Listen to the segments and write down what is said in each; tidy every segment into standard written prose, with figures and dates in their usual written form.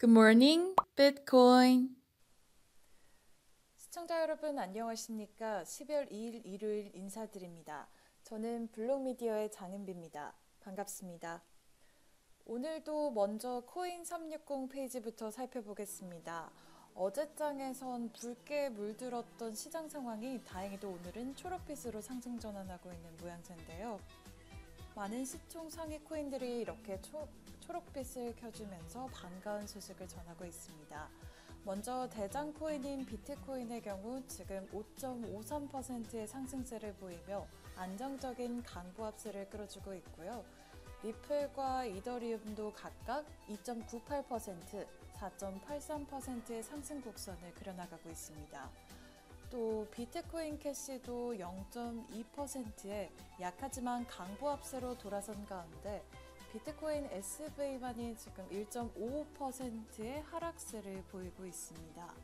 굿모닝 비트코인 시청자 여러분 안녕하십니까. 12월 2일 일요일 인사드립니다. 저는 블록미디어의 장은비입니다. 반갑습니다. 오늘도 먼저 코인360 페이지부터 살펴보겠습니다. 어제장에선 붉게 물들었던 시장 상황이 다행히도 오늘은 초록빛으로 상승 전환하고 있는 모양새인데요. 많은 시총 상위 코인들이 이렇게 초록빛을 켜주면서 반가운 소식을 전하고 있습니다. 먼저 대장 코인인 비트코인의 경우 지금 5.53%의 상승세를 보이며 안정적인 강보합세를 끌어주고 있고요. 리플과 이더리움도 각각 2.98%, 4.83%의 상승 곡선을 그려나가고 있습니다. 또 비트코인 캐시도 0.2%의 약하지만 강보합세로 돌아선 가운데 비트코인 SV만이 지금 1.55%의 하락세를 보이고 있습니다.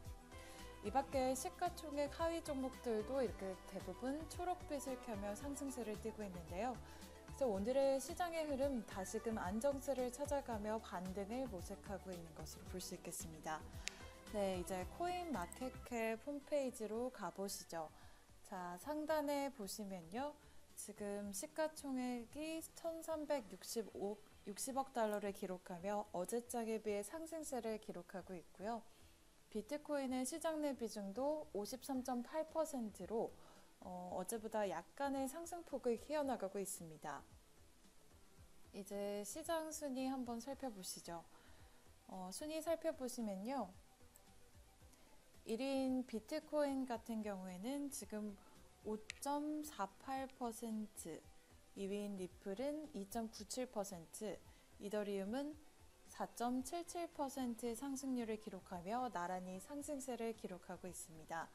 이 밖에 시가총액 하위 종목들도 이렇게 대부분 초록빛을 켜며 상승세를 띠고 있는데요. 그래서 오늘의 시장의 흐름 다시금 안정세를 찾아가며 반등을 모색하고 있는 것으로 볼 수 있겠습니다. 네, 이제 코인마켓캡 홈페이지로 가보시죠. 자, 상단에 보시면요. 지금 시가총액이 1,360억 달러를 기록하며 어제장에 비해 상승세를 기록하고 있고요. 비트코인의 시장 내 비중도 53.8%로 어제보다 약간의 상승폭을 키워나가고 있습니다. 이제 시장 순위 한번 살펴보시죠. 순위 살펴보시면요. 1위인 비트코인 같은 경우에는 지금 5.48%, 2위인 리플은 2.97%, 이더리움은 4.77%의 상승률을 기록하며 나란히 상승세를 기록하고 있습니다.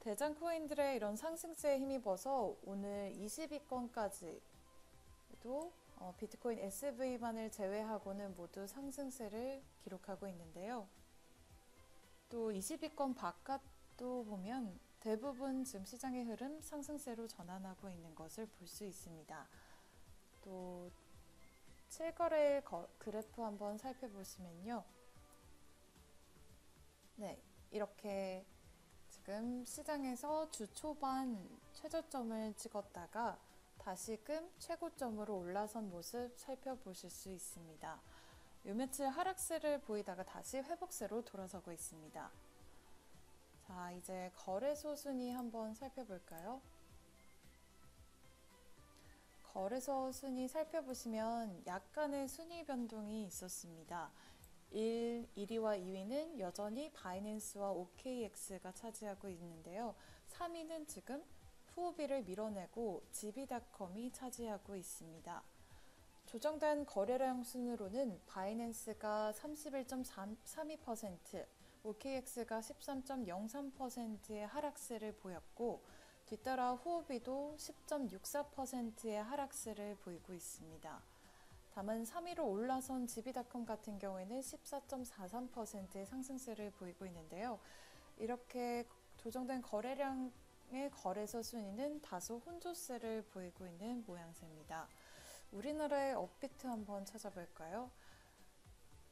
대장 코인들의 이런 상승세에 힘입어서 오늘 20위권까지도 비트코인 SV만을 제외하고는 모두 상승세를 기록하고 있는데요. 또 20위권 바깥도 보면 대부분 지금 시장의 흐름 상승세로 전환하고 있는 것을 볼 수 있습니다. 또 7거래일 그래프 한번 살펴보시면요. 네, 이렇게 지금 시장에서 주 초반 최저점을 찍었다가 다시금 최고점으로 올라선 모습 살펴보실 수 있습니다. 요 며칠 하락세를 보이다가 다시 회복세로 돌아서고 있습니다. 자, 이제 거래소 순위 한번 살펴볼까요? 거래소 순위 살펴보시면 약간의 순위 변동이 있었습니다. 1위와 2위는 여전히 바이낸스와 OKX가 차지하고 있는데요. 3위는 지금 후오비를 밀어내고 지비닷컴이 차지하고 있습니다. 조정된 거래량 순으로는 바이낸스가 31.32%, OKX가 13.03%의 하락세를 보였고 뒤따라 후오비도 10.64%의 하락세를 보이고 있습니다. 다만 3위로 올라선 지비닷컴 같은 경우에는 14.43%의 상승세를 보이고 있는데요. 이렇게 조정된 거래량의 거래소 순위는 다소 혼조세를 보이고 있는 모양새입니다. 우리나라의 업비트 한번 찾아볼까요?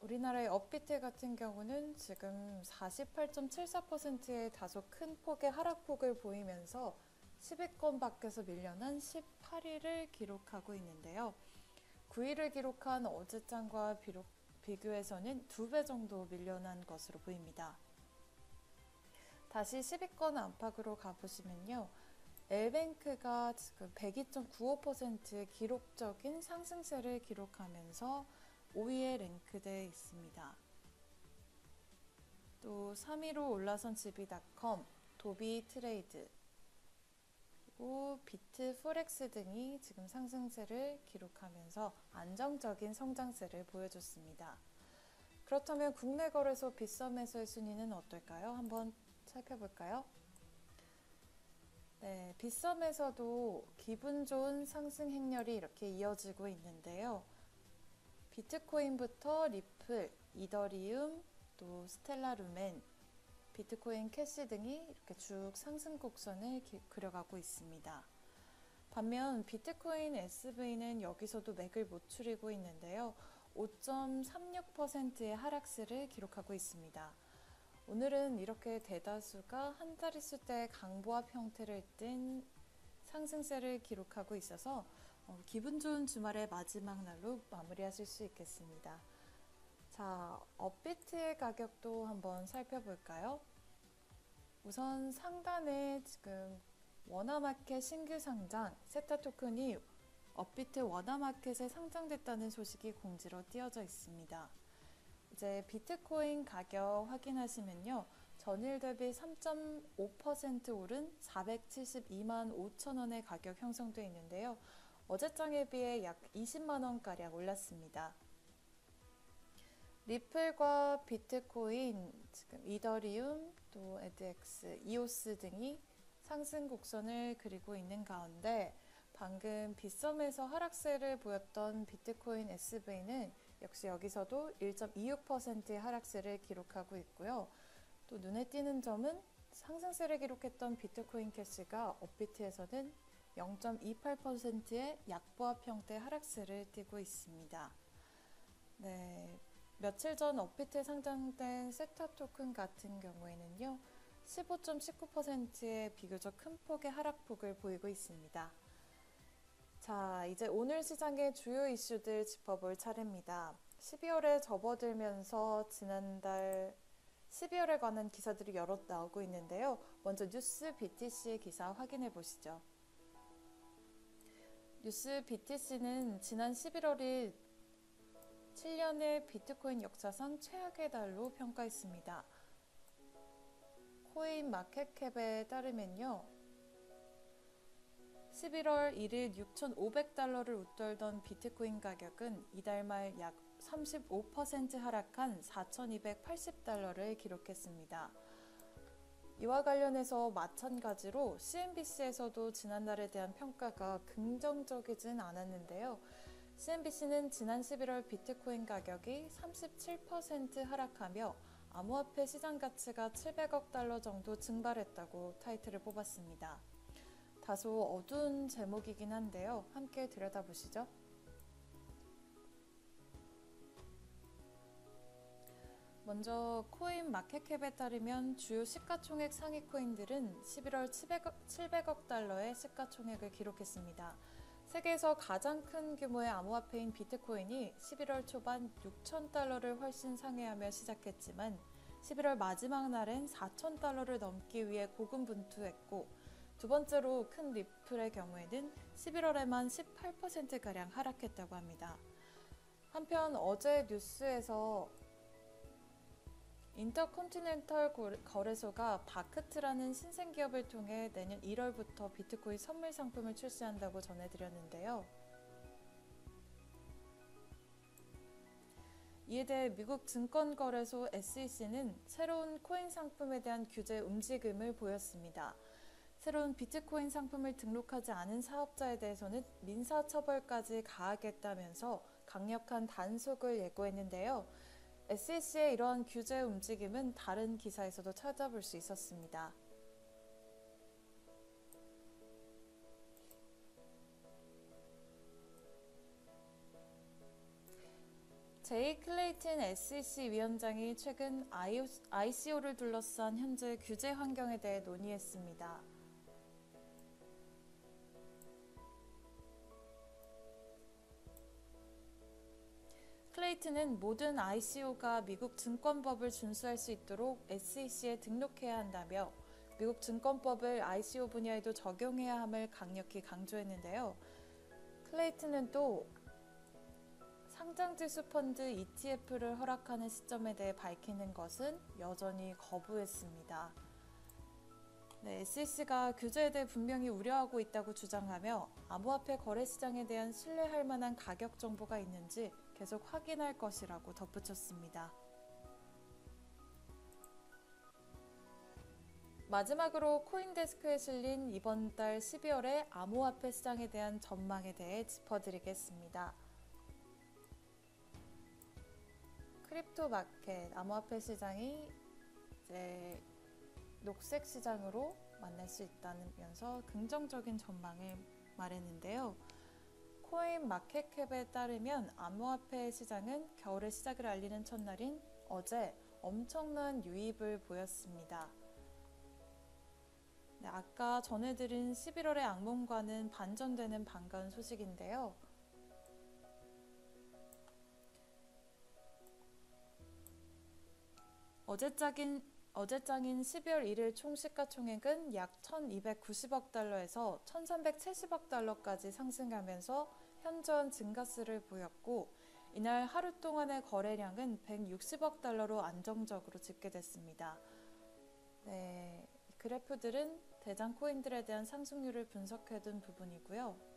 우리나라의 업비트 같은 경우는 지금 48.74%의 다소 큰 폭의 하락폭을 보이면서 10위권 밖에서 밀려난 18위를 기록하고 있는데요. 9위를 기록한 어제장과 비교해서는 2배 정도 밀려난 것으로 보입니다. 다시 10위권 안팎으로 가보시면요. 엘뱅크가 지금 102.95%의 기록적인 상승세를 기록하면서 5위에 랭크되어 있습니다. 또 3위로 올라선 지비닷컴, 도비 트레이드, 그리고 비트포렉스 등이 지금 상승세를 기록하면서 안정적인 성장세를 보여줬습니다. 그렇다면 국내 거래소 빗썸에서의 순위는 어떨까요? 한번 살펴볼까요? 네, 빗썸에서도 기분 좋은 상승 행렬이 이렇게 이어지고 있는데요. 비트코인부터 리플, 이더리움, 또 스텔라 루멘, 비트코인 캐시 등이 이렇게 쭉 상승 곡선을 그려가고 있습니다. 반면 비트코인 SV는 여기서도 맥을 못 추리고 있는데요. 5.36%의 하락세를 기록하고 있습니다. 오늘은 이렇게 대다수가 한 자릿수대 강보합 형태를 띤 상승세를 기록하고 있어서 기분 좋은 주말의 마지막 날로 마무리하실 수 있겠습니다. 자, 업비트의 가격도 한번 살펴볼까요? 우선 상단에 지금 워나마켓 신규 상장 세타 토큰이 업비트 워나마켓에 상장됐다는 소식이 공지로 띄어져 있습니다. 이제 비트코인 가격 확인하시면요, 전일 대비 3.5% 오른 4,725,000원의 가격 형성되어 있는데요, 어제장에 비해 약 20만원가량 올랐습니다. 리플과 비트코인, 지금 이더리움, 또 ADX, 이오스 등이 상승 곡선을 그리고 있는 가운데 방금 빗썸에서 하락세를 보였던 비트코인 SV는 역시 여기서도 1.26%의 하락세를 기록하고 있고요. 또 눈에 띄는 점은 상승세를 기록했던 비트코인 캐시가 업비트에서는 0.28%의 약보합 형태의 하락세를 띄고 있습니다. 네, 며칠 전 업비트에 상장된 세타 토큰 같은 경우에는요, 15.19%의 비교적 큰 폭의 하락폭을 보이고 있습니다. 자, 이제 오늘 시장의 주요 이슈들 짚어볼 차례입니다. 12월에 접어들면서 지난달 12월에 관한 기사들이 여럿 나오고 있는데요. 먼저 뉴스 BTC 기사 확인해 보시죠. 뉴스 BTC는 지난 11월이 7년의 비트코인 역사상 최악의 달로 평가했습니다. 코인마켓캡에 따르면요, 11월 1일 6,500달러를 웃돌던 비트코인 가격은 이달 말 약 35% 하락한 4,280달러를 기록했습니다. 이와 관련해서 마찬가지로 CNBC에서도 지난달에 대한 평가가 긍정적이진 않았는데요. CNBC는 지난 11월 비트코인 가격이 37% 하락하며 암호화폐 시장 가치가 700억 달러 정도 증발했다고 타이틀을 뽑았습니다. 다소 어두운 제목이긴 한데요, 함께 들여다보시죠. 먼저 코인마켓캡에 따르면 주요 시가총액 상위 코인들은 11월 700억 달러의 시가총액을 기록했습니다. 세계에서 가장 큰 규모의 암호화폐인 비트코인이 11월 초반 6,000달러를 훨씬 상회하며 시작했지만 11월 마지막 날엔 4,000달러를 넘기 위해 고군분투했고, 두 번째로 큰 리플의 경우에는 11월에만 18%가량 하락했다고 합니다. 한편 어제 뉴스에서 인터컨티넨탈 거래소가 바크트라는 신생기업을 통해 내년 1월부터 비트코인 선물 상품을 출시한다고 전해드렸는데요. 이에 대해 미국 증권거래소 SEC는 새로운 코인 상품에 대한 규제 움직임을 보였습니다. 새로운 비트코인 상품을 등록하지 않은 사업자에 대해서는 민사처벌까지 가하겠다면서 강력한 단속을 예고했는데요. SEC의 이러한 규제 움직임은 다른 기사에서도 찾아볼 수 있었습니다. 제이 클레이튼 SEC 위원장이 최근 ICO를 둘러싼 현재 규제 환경에 대해 논의했습니다. 클레이튼은 모든 ICO가 미국 증권법을 준수할 수 있도록 SEC에 등록해야 한다며 미국 증권법을 ICO 분야에도 적용해야 함을 강력히 강조했는데요. 클레이튼은 또 상장지수 펀드 ETF를 허락하는 시점에 대해 밝히는 것은 여전히 거부했습니다. 네, SEC가 규제에 대해 분명히 우려하고 있다고 주장하며 암호화폐 거래 시장에 대한 신뢰할 만한 가격 정보가 있는지 계속 확인할 것이라고 덧붙였습니다. 마지막으로 코인데스크에 실린 이번 달 12월의 암호화폐 시장에 대한 전망에 대해 짚어드리겠습니다. 크립토 마켓, 암호화폐 시장이 이제 녹색 시장으로 만날 수 있다면서 긍정적인 전망을 말했는데요. 코인마켓캡에 따르면 암호화폐 시장은 겨울의 시작을 알리는 첫날인 어제 엄청난 유입을 보였습니다. 네, 아까 전해드린 11월의 악몽과는 반전되는 반가운 소식인데요. 어제장인 12월 1일 총 시가총액은 약 1290억 달러에서 1370억 달러까지 상승하면서 현저한 증가세를 보였고, 이날 하루 동안의 거래량은 160억 달러로 안정적으로 집계됐습니다. 네, 그래프들은 대장 코인들에 대한 상승률을 분석해둔 부분이고요.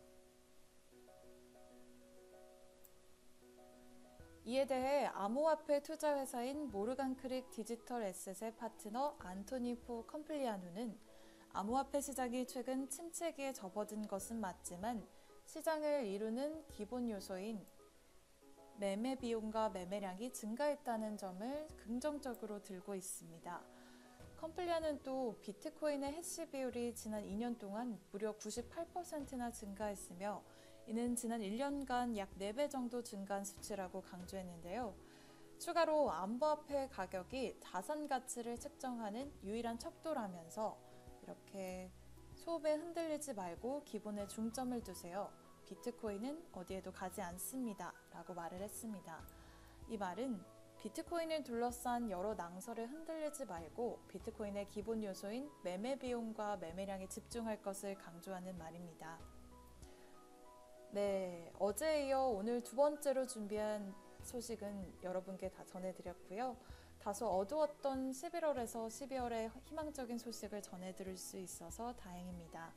이에 대해 암호화폐 투자회사인 모르간크릭 디지털 에셋의 파트너 안토니 포 컴플리아누는 암호화폐 시장이 최근 침체기에 접어든 것은 맞지만 시장을 이루는 기본 요소인 매매 비용과 매매량이 증가했다는 점을 긍정적으로 들고 있습니다. 컴플리아는 또 비트코인의 해시 비율이 지난 2년 동안 무려 98%나 증가했으며, 이는 지난 1년간 약 4배 정도 증가한 수치라고 강조했는데요. 추가로 암호화폐 가격이 자산 가치를 측정하는 유일한 척도라면서 이렇게 소음에 흔들리지 말고 기본에 중점을 두세요. 비트코인은 어디에도 가지 않습니다. 라고 말을 했습니다. 이 말은 비트코인을 둘러싼 여러 낭설에 흔들리지 말고 비트코인의 기본 요소인 매매 비용과 매매량에 집중할 것을 강조하는 말입니다. 네, 어제에 이어 오늘 두 번째로 준비한 소식은 여러분께 다 전해드렸고요. 다소 어두웠던 11월에서 12월의 희망적인 소식을 전해드릴 수 있어서 다행입니다.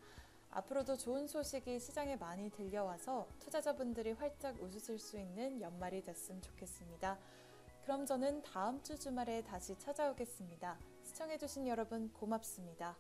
앞으로도 좋은 소식이 시장에 많이 들려와서 투자자분들이 활짝 웃으실 수 있는 연말이 됐으면 좋겠습니다. 그럼 저는 다음 주 주말에 다시 찾아오겠습니다. 시청해주신 여러분 고맙습니다.